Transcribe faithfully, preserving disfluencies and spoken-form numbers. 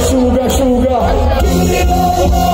Sugar, sugar, give me more.